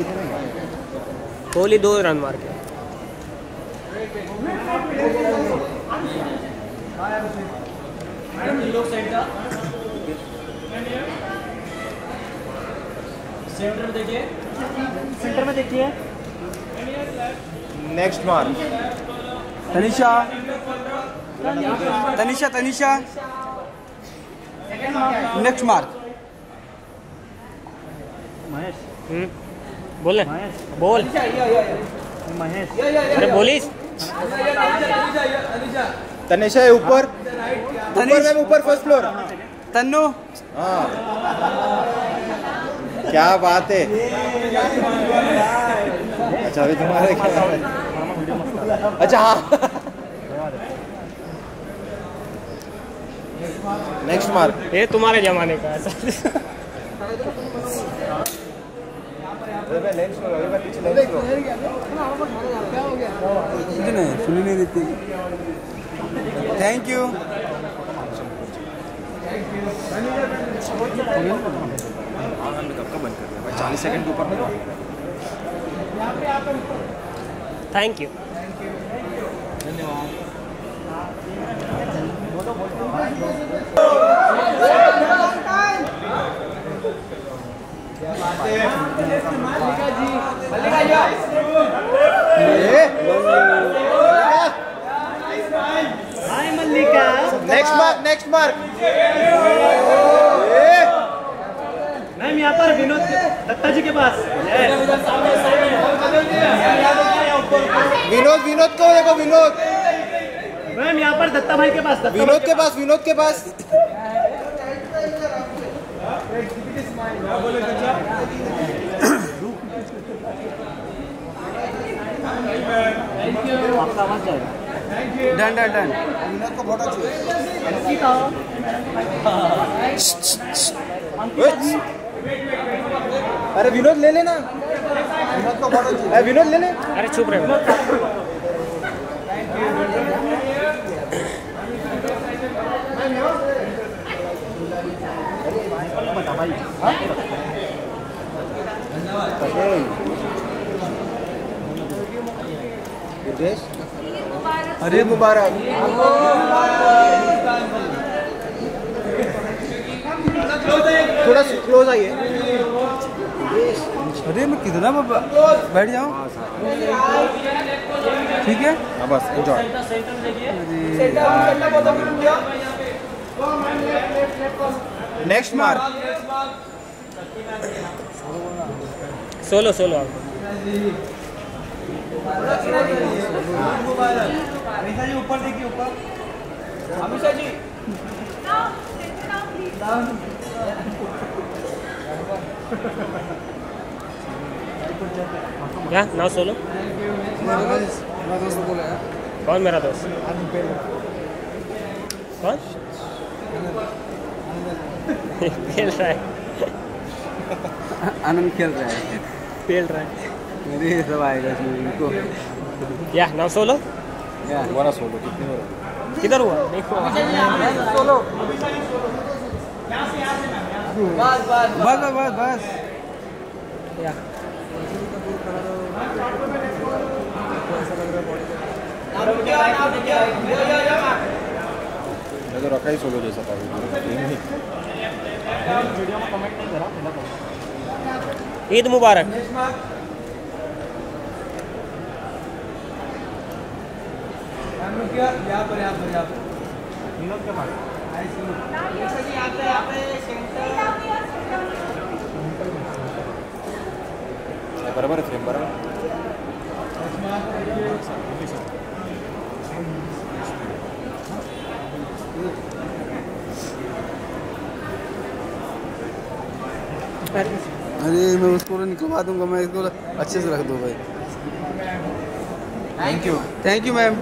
Kohli 2 run मार के। Centre में देखिए next mark. Tanisha Tanisha Tanisha next mark. Mahesh बोले बोल। महेश अरे बोलिस। तनिशा है ऊपर ऊपर फर्स्ट फ्लोर। तन्नू क्या बात है। अच्छा अभी तुम्हारे अच्छा हाँ नेक्स्ट मार्क। ये तुम्हारे जमाने का ऐसा सुनी नहीं देती। Thank you. आनंद कब का बंद कर दिया भाई 40 सेकंड के ऊपर नहीं। थैंक यू धन्यवाद। Hi Mallika. Next mark next mark. Ma'am यहाँ पर विनोद दत्ता जी के पास विनोद विनोद को देखो विनोद। मैम यहाँ पर दत्ता भाई के पास विनोद के पास विनोद के पास। Done done done. विनोद को बहुत अच्छी। अरे विनोद ले लेना। विनोद को बहुत अच्छी। विनोद ले ले। अरे चुप रहे। अरे मुबारक। थोड़ा क्लोज आइए। अरे मैं कितना बैठ जाऊं। ठीक है हाँ बस enjoy. Next mark. Solo solo आप ऊपर देखिए ऊपर। अमिशा जी क्या ना सोलो। कौन मेरा दोस्त कौन खेल रहा है। आनंद खेल रहा है खेल रहा है। मेरे ये सब आएगा इनको क्या ना सोलो क्या तुम्हारा सोलो कितने हो किधर हुआ देखो सोलो। बस बस बस बस बस क्या तो रखा ही सोलो जैसा था। ईद मुबारक। बराबर है फ्रेम बराबर। अरे मैं उसको निकलवा दूंगा। मैं इसको अच्छे से रख दो भाई। Thank you ma'am.